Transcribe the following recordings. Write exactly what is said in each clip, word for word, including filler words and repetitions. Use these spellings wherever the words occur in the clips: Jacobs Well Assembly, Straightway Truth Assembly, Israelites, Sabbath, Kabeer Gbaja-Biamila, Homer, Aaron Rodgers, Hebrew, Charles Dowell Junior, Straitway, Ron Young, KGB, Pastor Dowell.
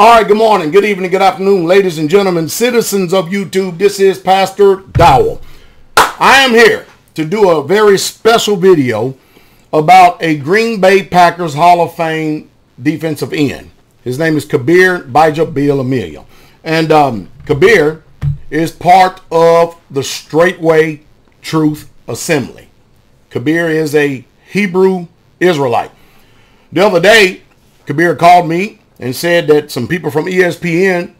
All right, good morning, good evening, good afternoon, ladies and gentlemen, citizens of YouTube. This is Pastor Dowell. I am here to do a very special video about a Green Bay Packers Hall of Fame defensive end. His name is Kabeer Gbaja-Biamila. And um, Kabeer is part of the Straightway Truth Assembly. Kabeer is a Hebrew Israelite. The other day, Kabeer called me and said that some people from E S P N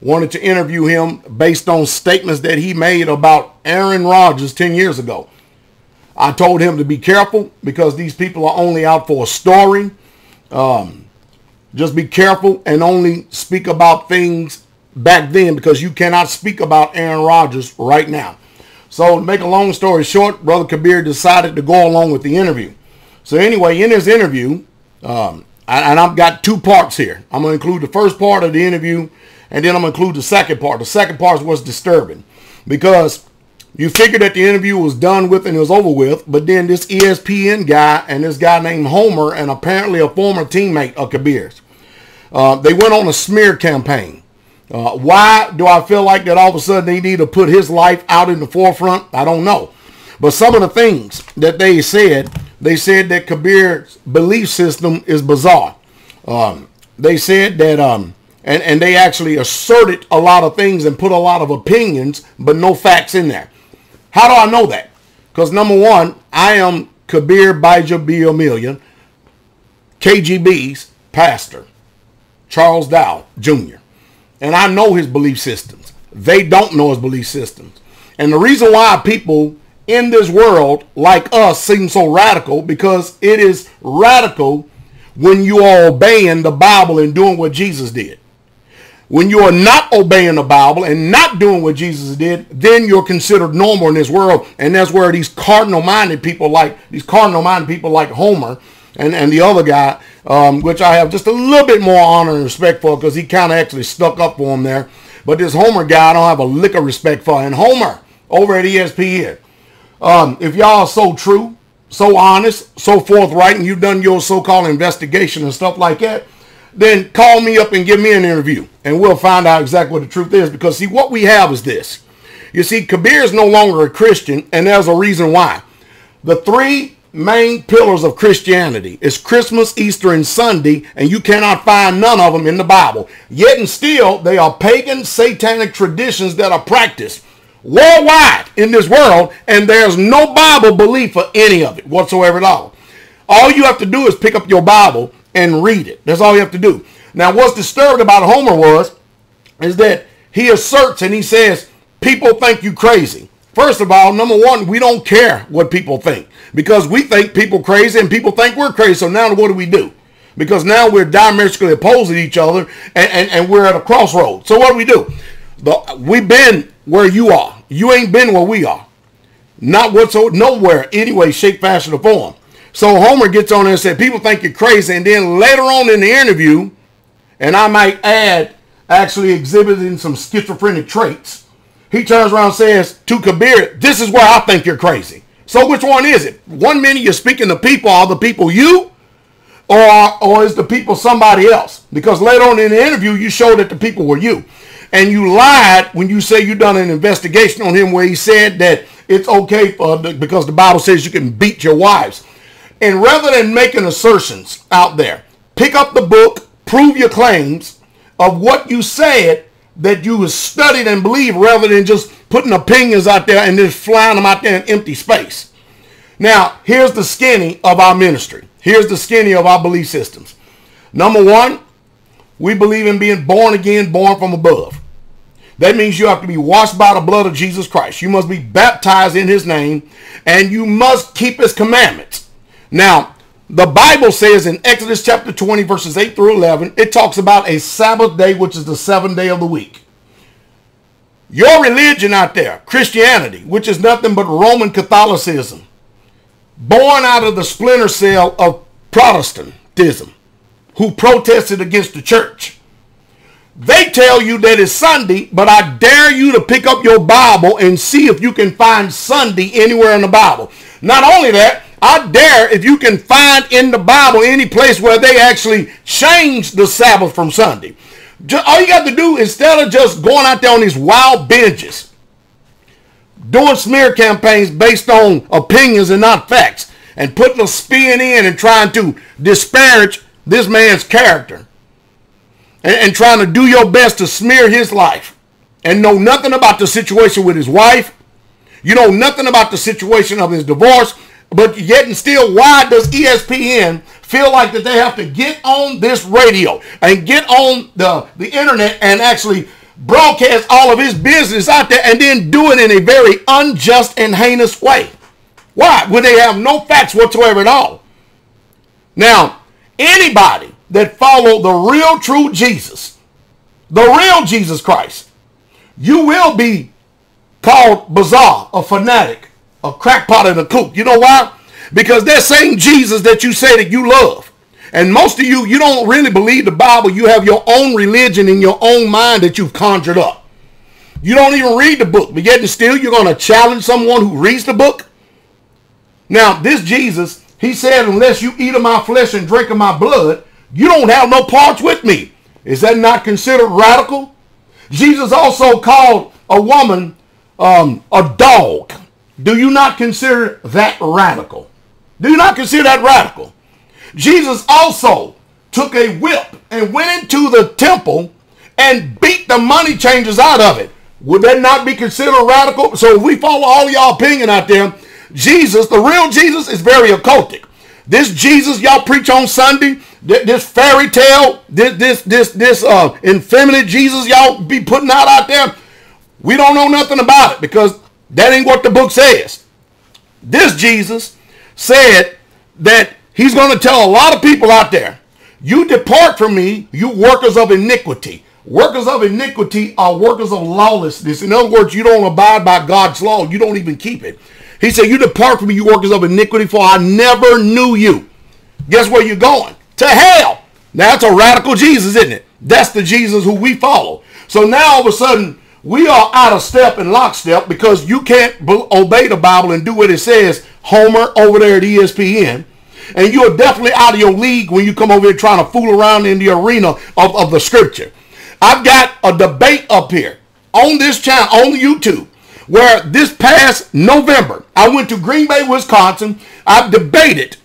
wanted to interview him based on statements that he made about Aaron Rodgers ten years ago. I told him to be careful because these people are only out for a story. Um, just be careful and only speak about things back then, because you cannot speak about Aaron Rodgers right now. So to make a long story short, Brother Kabeer decided to go along with the interview. So anyway, in his interview, um, and I've got two parts here. I'm going to include the first part of the interview, and then I'm going to include the second part. The second part was disturbing, because you figured that the interview was done with and it was over with, but then this E S P N guy and this guy named Homer, and apparently a former teammate of Kabeer's, uh, they went on a smear campaign. Uh, why do I feel like that all of a sudden they need to put his life out in the forefront? I don't know. But some of the things that they said, they said that Kabeer's belief system is bizarre. Um, they said that, um, and, and they actually asserted a lot of things and put a lot of opinions, but no facts in there. How do I know that? Because number one, I am Kabeer Gbaja-Biamila, K G B's pastor, Charles Dowell Junior And I know his belief systems. They don't know his belief systems. And the reason why people in this world like us seem so radical, because it is radical when you are obeying the Bible and doing what Jesus did. When you are not obeying the Bible and not doing what Jesus did, then you're considered normal in this world. And that's where these cardinal-minded people like these cardinal-minded people like Homer and, and the other guy, um, which I have just a little bit more honor and respect for, because he kind of actually stuck up for him there. But this Homer guy, I don't have a lick of respect for. And Homer over at E S P N, um, if y'all are so true, so honest, so forthright, and you've done your so-called investigation and stuff like that, then call me up and give me an interview, and we'll find out exactly what the truth is. Because, see, what we have is this. You see, Kabeer is no longer a Christian, and there's a reason why. The three main pillars of Christianity is Christmas, Easter, and Sunday, and you cannot find none of them in the Bible. Yet and still, they are pagan, satanic traditions that are practiced worldwide in this world, and there's no Bible belief for any of it whatsoever at all. All you have to do is pick up your Bible and read it. That's all you have to do. Now, what's disturbing about Homer was is that he asserts and he says, people think you crazy. First of all, number one, we don't care what people think, because we think people crazy and people think we're crazy. So now what do we do? Because now we're diametrically opposed to each other, and, and, and we're at a crossroads. So what do we do? The, we've been where you are. You ain't been where we are. Not whatsoever, nowhere, anyway, shape, fashion, or form. So Homer gets on there and said, people think you're crazy. And then later on in the interview, and I might add, actually exhibiting some schizophrenic traits, he turns around and says to Kabeer, this is where I think you're crazy. So which one is it? One minute you're speaking to people, are the people you, or, or is the people somebody else? Because later on in the interview, you showed that the people were you. And you lied when you say you done an investigation on him where he said that it's okay for, because the Bible says you can beat your wives. And rather than making assertions out there, pick up the book, prove your claims of what you said that you studied and believed, rather than just putting opinions out there and then flying them out there in empty space. Now, here's the skinny of our ministry. Here's the skinny of our belief systems. Number one, we believe in being born again, born from above. That means you have to be washed by the blood of Jesus Christ. You must be baptized in his name, and you must keep his commandments. Now, the Bible says in Exodus chapter twenty, verses eight through eleven, it talks about a Sabbath day, which is the seventh day of the week. Your religion out there, Christianity, which is nothing but Roman Catholicism, born out of the splinter cell of Protestantism, who protested against the church. They tell you that it's Sunday, but I dare you to pick up your Bible and see if you can find Sunday anywhere in the Bible. Not only that, I dare, if you can find in the Bible any place where they actually changed the Sabbath from Sunday. Just, all you got to do, instead of just going out there on these wild binges, doing smear campaigns based on opinions and not facts, and putting a spin in and trying to disparage this man's character, and, and trying to do your best to smear his life, and know nothing about the situation with his wife, you know nothing about the situation of his divorce, but yet and still, why does E S P N feel like that they have to get on this radio and get on the, the internet and actually broadcast all of his business out there and then do it in a very unjust and heinous way? Why? When they have no facts whatsoever at all. Now, anybody that follow the real true Jesus, the real Jesus Christ, you will be called bizarre, a fanatic, a crackpot, and a kook. You know why? Because that same Jesus that you say that you love, and most of you, you don't really believe the Bible. You have your own religion in your own mind that you've conjured up. You don't even read the book, but yet and still you're going to challenge someone who reads the book. Now, this Jesus, he said, unless you eat of my flesh and drink of my blood, you don't have no parts with me. Is that not considered radical? Jesus also called a woman um, a dog. Do you not consider that radical? Do you not consider that radical? Jesus also took a whip and went into the temple and beat the money changers out of it. Would that not be considered radical? So if we follow all y'all opinion out there, Jesus, the real Jesus, is very occultic. This Jesus y'all preach on Sunday, this fairy tale, this this this this uh, effeminate Jesus y'all be putting out out there, we don't know nothing about it because that ain't what the book says. This Jesus said that he's going to tell a lot of people out there, you depart from me, you workers of iniquity. Workers of iniquity are workers of lawlessness. In other words, you don't abide by God's law. You don't even keep it. He said, you depart from me, you workers of iniquity, for I never knew you. Guess where you're going? To hell. Now, that's a radical Jesus, isn't it? That's the Jesus who we follow. So now, all of a sudden, we are out of step and lockstep because you can't obey the Bible and do what it says, Homer, over there at E S P N. And you're definitely out of your league when you come over here trying to fool around in the arena of, of the scripture. I've got a debate up here on this channel, on YouTube, where this past November, I went to Green Bay, Wisconsin. I've debated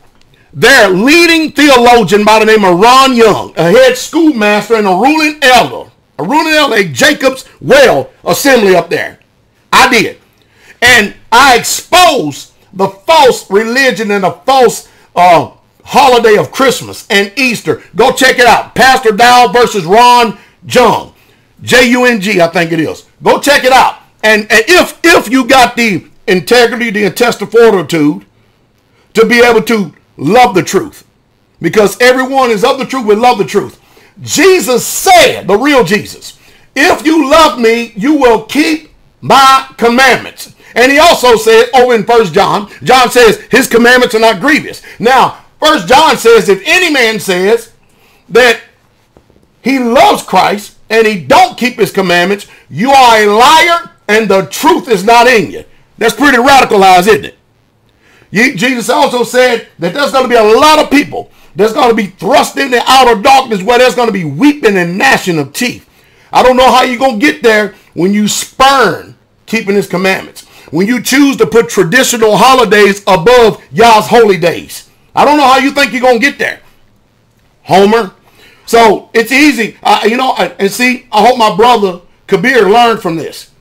their leading theologian by the name of Ron Young, a head schoolmaster and a ruling elder, a ruling elder, a Jacobs Well Assembly up there. I did. And I exposed the false religion and the false uh, holiday of Christmas and Easter. Go check it out. Pastor Dowell versus Ron Young, J U N G, I think it is. Go check it out. And, and if if you got the integrity, the intestinal fortitude to be able to love the truth, because everyone is of the truth, we love the truth. Jesus said, the real Jesus, if you love me, you will keep my commandments. And he also said over in First John, John says his commandments are not grievous. Now, First John says if any man says that he loves Christ and he don't keep his commandments, you are a liar and the truth is not in you. That's pretty radicalized, isn't it? Jesus also said that there's going to be a lot of people that's going to be thrust in the outer darkness where there's going to be weeping and gnashing of teeth. I don't know how you're going to get there when you spurn keeping his commandments, when you choose to put traditional holidays above y'all's holy days. I don't know how you think you're going to get there, Homer. So it's easy. Uh, you know, and see, I hope my brother Kabeer learned from this.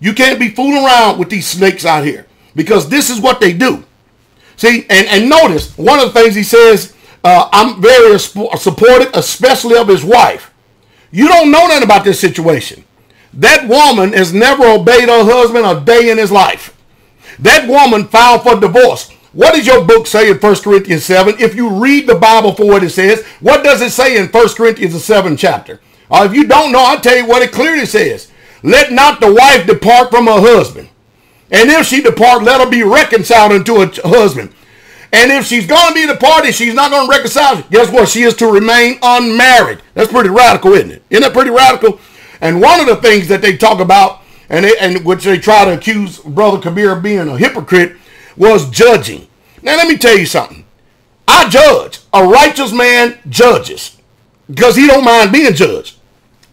You can't be fooling around with these snakes out here because this is what they do. See, and, and notice one of the things he says, uh, I'm very supportive, especially of his wife. You don't know nothing about this situation. That woman has never obeyed her husband a day in his life. That woman filed for divorce. What does your book say in First Corinthians seven? If you read the Bible for what it says, what does it say in First Corinthians the seventh chapter? Uh, if you don't know, I'll tell you what it clearly says. Let not the wife depart from her husband. And if she depart, let her be reconciled unto her husband. And if she's going to be departed, she's not going to reconcile. Guess what? She is to remain unmarried. That's pretty radical, isn't it? Isn't that pretty radical? And one of the things that they talk about, and, they, and which they try to accuse Brother Kabeer of being a hypocrite, was judging. Now, let me tell you something. I judge. A righteous man judges because he don't mind being judged.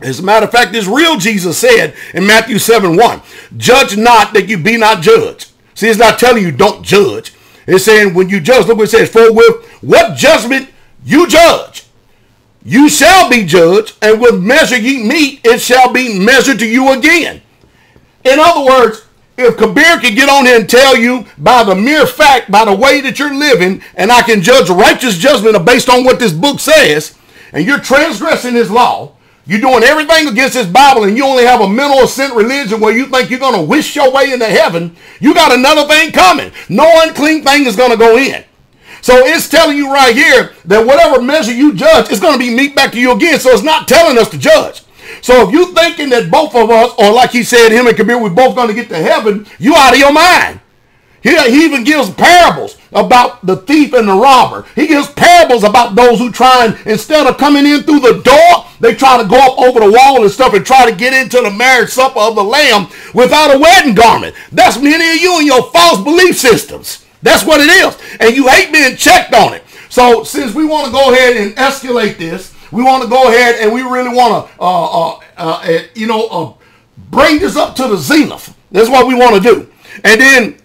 As a matter of fact, this real Jesus said in Matthew seven one, judge not that you be not judged. See, it's not telling you don't judge. It's saying when you judge, look what it says, for with what judgment you judge, you shall be judged, and with measure ye meet, it shall be measured to you again. In other words, if Kabeer can get on here and tell you by the mere fact, by the way that you're living, and I can judge righteous judgment based on what this book says, and you're transgressing his law, you're doing everything against this Bible, and you only have a mental assent religion where you think you're going to wish your way into heaven, you got another thing coming. No unclean thing is going to go in. So it's telling you right here that whatever measure you judge is going to be meet back to you again. So it's not telling us to judge. So if you're thinking that both of us, or like he said, him and Kabeer, we're both going to get to heaven, you out of your mind. He, he even gives parables about the thief and the robber. He gives parables about those who try and, instead of coming in through the door, they try to go up over the wall and stuff and try to get into the marriage supper of the Lamb without a wedding garment. That's many of you and your false belief systems. That's what it is. And you hate being checked on it. So since we want to go ahead and escalate this, we want to go ahead and we really want to, uh, uh, uh, you know, uh, bring this up to the zenith. That's what we want to do. And then,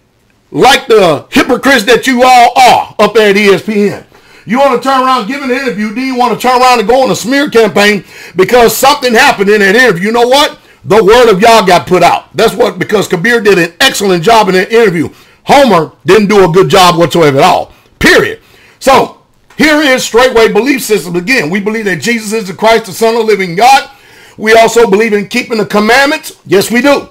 like the hypocrites that you all are up there at E S P N. You want to turn around, give an interview, then you want to turn around and go on a smear campaign because something happened in that interview. You know what? The word of y'all got put out. That's what, because Kabeer did an excellent job in that interview. Homer didn't do a good job whatsoever at all, period. So here is straightway belief system again. We believe that Jesus is the Christ, the Son of the living God. We also believe in keeping the commandments. Yes, we do.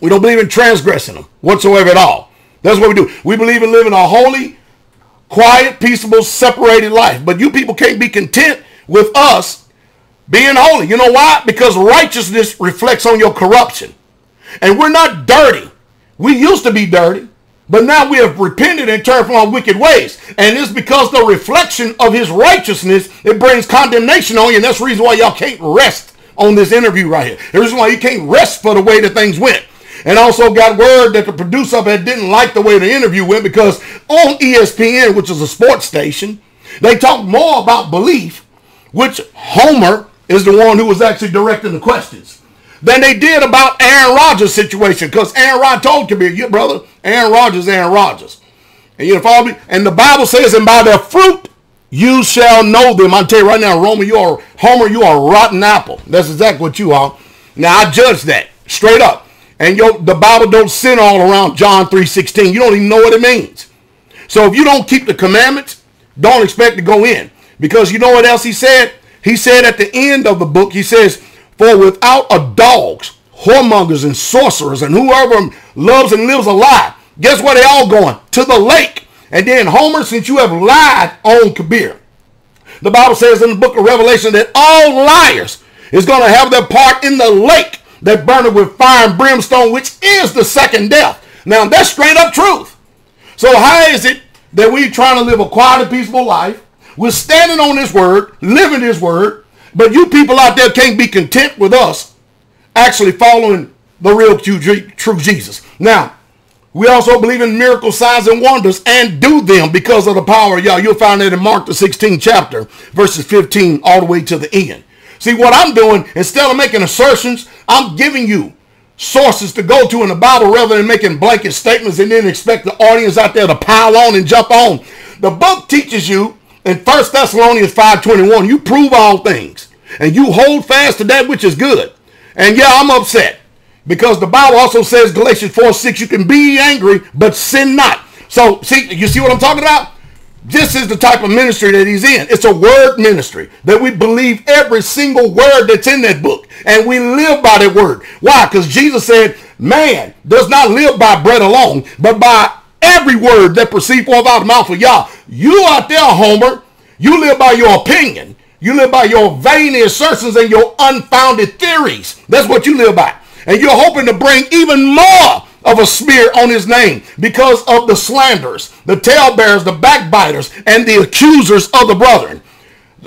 We don't believe in transgressing them whatsoever at all. That's what we do. We believe in living a holy, quiet, peaceable, separated life. But you people can't be content with us being holy. You know why? Because righteousness reflects on your corruption. And we're not dirty. We used to be dirty, but now we have repented and turned from our wicked ways. And it's because the reflection of his righteousness, it brings condemnation on you. And that's the reason why y'all can't rest on this interview right here. The reason why you can't rest for the way that things went. And also got word that the producer of it didn't like the way the interview went because on E S P N, which is a sports station, they talk more about belief, which Homer is the one who was actually directing the questions, than they did about Aaron Rodgers' situation. Because Aaron Rodgers told Kabeer, your brother, Aaron Rodgers, Aaron Rodgers. And you follow me? And the Bible says, and by their fruit, you shall know them. I'll tell you right now, Roman, you are, Homer, you are a rotten apple. That's exactly what you are. Now, I judge that straight up. And your, the Bible don't sin all around John three sixteen. You don't even know what it means. So if you don't keep the commandments, don't expect to go in. Because you know what else he said? He said at the end of the book, he says, for without a dogs, whoremongers and sorcerers and whoever loves and lives a lie, guess where they all going? To the lake. And then Homer, since you have lied on Kabeer, the Bible says in the book of Revelation that all liars is going to have their part in the lake that burneth with fire and brimstone, which is the second death. Now, that's straight up truth. So how is it that we're trying to live a quiet and peaceful life? We're standing on this word, living this word, but you people out there can't be content with us actually following the real true Jesus. Now, we also believe in miracles, signs, and wonders, and do them because of the power of y'all. You'll find that in Mark the sixteenth chapter, verses fifteen all the way to the end. See, what I'm doing, instead of making assertions, I'm giving you sources to go to in the Bible rather than making blanket statements and then expect the audience out there to pile on and jump on. The book teaches you in First Thessalonians five twenty-one, you prove all things and you hold fast to that which is good. And yeah, I'm upset because the Bible also says Galatians four six, you can be angry, but sin not. So see, you see what I'm talking about? This is the type of ministry that he's in. It's a word ministry that we believe every single word that's in that book. And we live by that word. Why? Because Jesus said, man does not live by bread alone, but by every word that proceeds forth out of the mouth of Yah. You out there, Homer, you live by your opinion. You live by your vain assertions and your unfounded theories. That's what you live by. And you're hoping to bring even more of a smear on his name because of the slanderers, the talebearers, the backbiters, and the accusers of the brethren.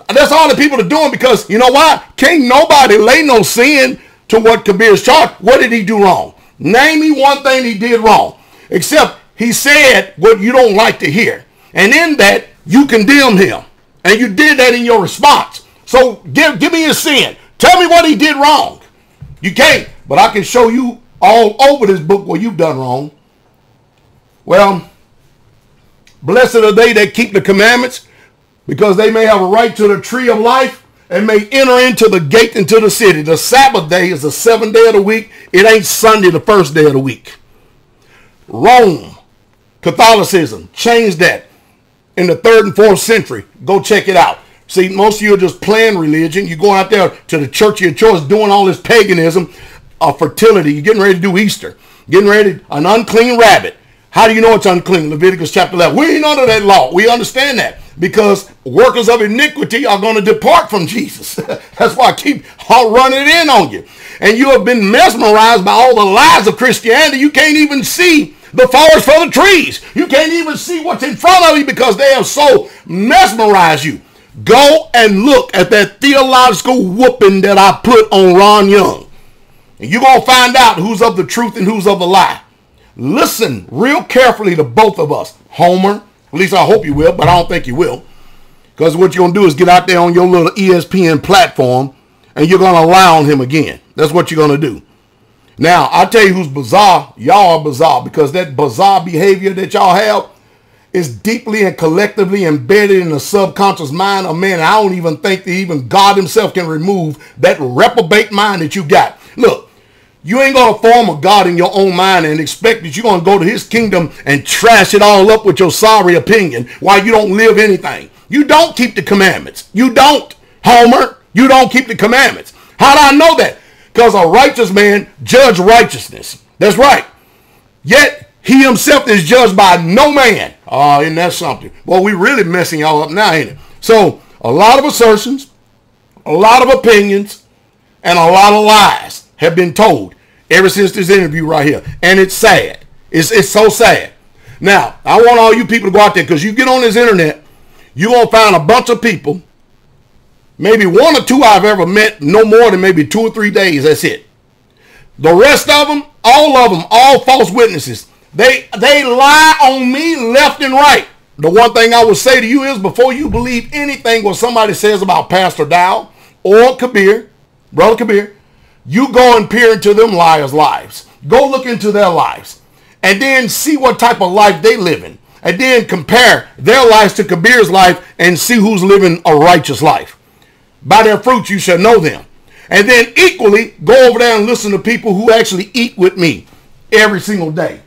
That's all the people are doing because, you know why? Can't nobody lay no sin to what Kabeer's charged. What did he do wrong? Name me one thing he did wrong, except he said what you don't like to hear. And in that, you condemned him. And you did that in your response. So give, give me his sin. Tell me what he did wrong. You can't, but I can show you all over this book what you've done wrong. Well, blessed are they that keep the commandments, because they may have a right to the tree of life and may enter into the gate into the city. The Sabbath day is the seventh day of the week. It ain't Sunday, the first day of the week. Rome, Catholicism, changed that in the third and fourth century. Go check it out. See, most of you are just playing religion. You go out there to the church of your choice doing all this paganism, uh, fertility. You're getting ready to do Easter. Getting ready to, an unclean rabbit. How do you know it's unclean? Leviticus chapter eleven. We ain't under that law. We understand that, because workers of iniquity are going to depart from Jesus. That's why I keep running in on you. And you have been mesmerized by all the lies of Christianity. You can't even see the forest for the trees. You can't even see what's in front of you, because they have so mesmerized you. Go and look at that theological whooping that I put on Ron Young, and you're going to find out who's of the truth and who's of the lie. Listen real carefully to both of us, Homer. At least I hope you will, but I don't think you will. Because what you're going to do is get out there on your little E S P N platform and you're going to lie on him again. That's what you're going to do. Now, I tell you who's bizarre. Y'all are bizarre, because that bizarre behavior that y'all have is deeply and collectively embedded in the subconscious mind of man. I don't even think that even God himself can remove that reprobate mind that you got. Look, you ain't going to form a God in your own mind and expect that you're going to go to his kingdom and trash it all up with your sorry opinion while you don't live anything. You don't keep the commandments. You don't, Homer. You don't keep the commandments. How do I know that? Because a righteous man judges righteousness. That's right. Yet he himself is judged by no man. Oh, uh, isn't that something? Well, we really messing y'all up now, ain't it? So a lot of assertions, a lot of opinions, and a lot of lies have been told ever since this interview right here. And it's sad. It's, it's so sad. Now, I want all you people to go out there, because you get on this internet, you're going to find a bunch of people, maybe one or two I've ever met, no more than maybe two or three days. That's it. The rest of them, all of them, all false witnesses. They, they lie on me left and right. The one thing I would say to you is, before you believe anything what somebody says about Pastor Dowell or Kabeer, Brother Kabeer, you go and peer into them liars' lives. Go look into their lives and then see what type of life they live in. And then compare their lives to Kabeer's life and see who's living a righteous life. By their fruits you shall know them. And then equally go over there and listen to people who actually eat with me every single day,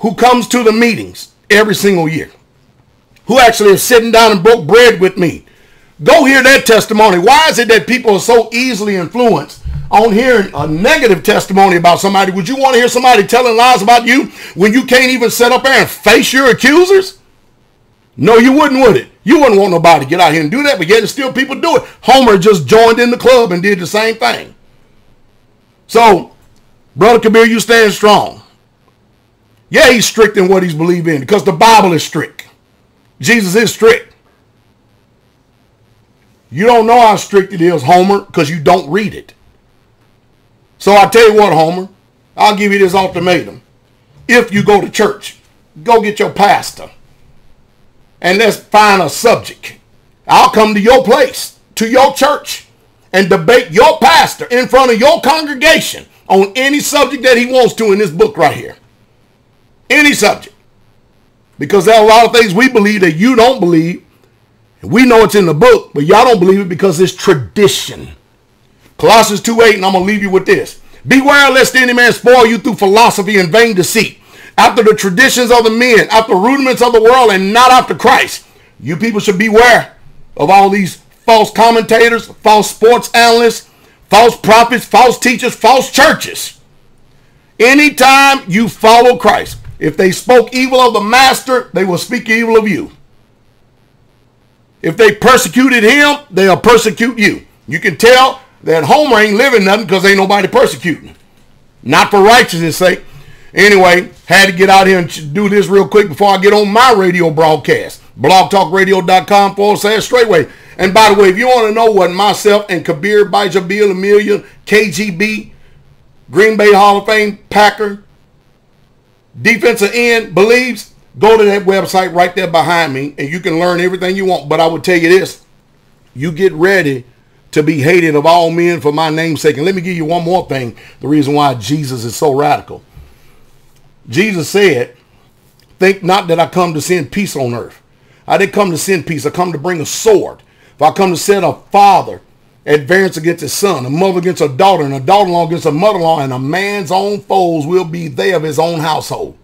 who comes to the meetings every single year, who actually is sitting down and broke bread with me. Go hear their testimony. Why is it that people are so easily influenced on hearing a negative testimony about somebody? Would you want to hear somebody telling lies about you when you can't even sit up there and face your accusers? No, you wouldn't, would it? You wouldn't want nobody to get out here and do that, but yet still people do it. Homer just joined in the club and did the same thing. So, Brother Kabeer, you stand strong. Yeah, he's strict in what he's believing in, because the Bible is strict. Jesus is strict. You don't know how strict it is, Homer, because you don't read it. So I tell you what, Homer, I'll give you this ultimatum. If you go to church, go get your pastor and let's find a subject. I'll come to your place, to your church, and debate your pastor in front of your congregation on any subject that he wants to in this book right here. Any subject. Because there are a lot of things we believe that you don't believe. We know it's in the book, but y'all don't believe it because it's tradition. Colossians two eight, and I'm going to leave you with this. Beware lest any man spoil you through philosophy and vain deceit, after the traditions of the men, after rudiments of the world, and not after Christ. You people should beware of all these false commentators, false sports analysts, false prophets, false teachers, false churches. Anytime you follow Christ, if they spoke evil of the master, they will speak evil of you. If they persecuted him, they'll persecute you. You can tell that Homer ain't living nothing, because ain't nobody persecuting. Not for righteousness' sake. Anyway, had to get out here and do this real quick before I get on my radio broadcast. blogtalkradio.com forward slash straightway. And by the way, if you want to know what myself and Kabeer Gbaja-Biamila, K G B, Green Bay Hall of Fame, Packer, defensive end believes, go to that website right there behind me and you can learn everything you want. But I will tell you this, you get ready to be hated of all men for my name's sake. And let me give you one more thing, the reason why Jesus is so radical. Jesus said, think not that I come to send peace on earth. I didn't come to send peace. I come to bring a sword. If I come to send a father at variance against his son, a mother against a daughter, and a daughter-in-law against a mother-in-law, and a man's own foes will be they of his own household.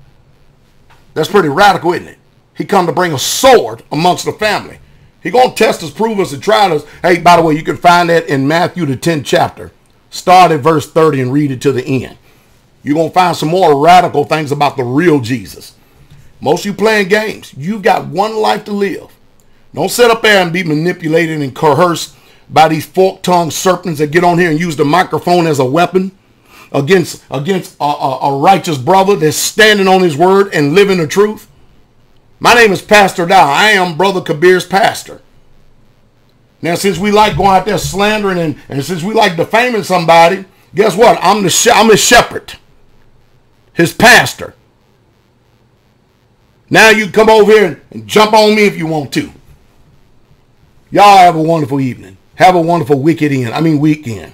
That's pretty radical, isn't it? He come to bring a sword amongst the family. He going to test us, prove us, and try us. Hey, by the way, you can find that in Matthew, the tenth chapter. Start at verse thirty and read it to the end. You're going to find some more radical things about the real Jesus. Most of you playing games. You got one life to live. Don't sit up there and be manipulated and coerced by these fork-tongued serpents that get on here and use the microphone as a weapon against, against a, a, a righteous brother that's standing on his word and living the truth. My name is Pastor Dowell. I am Brother Kabeer's pastor. Now, since we like going out there slandering and, and since we like defaming somebody, guess what? I'm, the she I'm his shepherd, his pastor. Now you come over here and jump on me if you want to. Y'all have a wonderful evening. Have a wonderful wicked end. I mean weekend.